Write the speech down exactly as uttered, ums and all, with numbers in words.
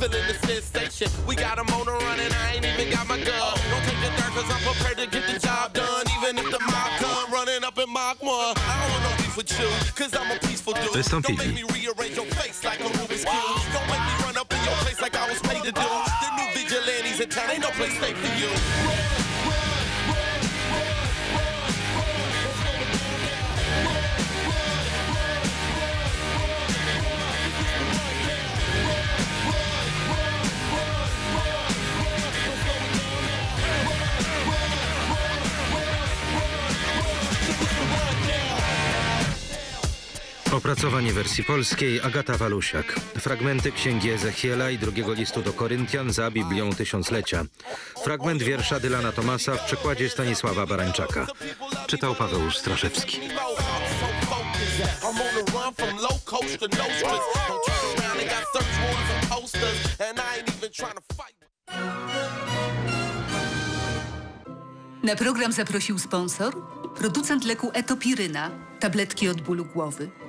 feeling the sensation. We got them on the run and I ain't even got my gun. Don't take the dirt cause I'm prepared to get the job done. Even if the mob come running up in Mach one. I don't want no beef with you cause I'm a peaceful dude. Don't make me rearrange your face like a Rubik's Cube. Don't make me run up in your place like I was paid to do. The new vigilantes in town ain't no place safe for you. Opracowanie wersji polskiej Agata Walusiak. Fragmenty Księgi Ezechiela i drugiego listu do Koryntian za Biblią Tysiąclecia. Fragment wiersza Dylana Tomasza w przekładzie Stanisława Barańczaka. Czytał Paweł Straszewski. Na program zaprosił sponsor producent leku Etopiryna, tabletki od bólu głowy.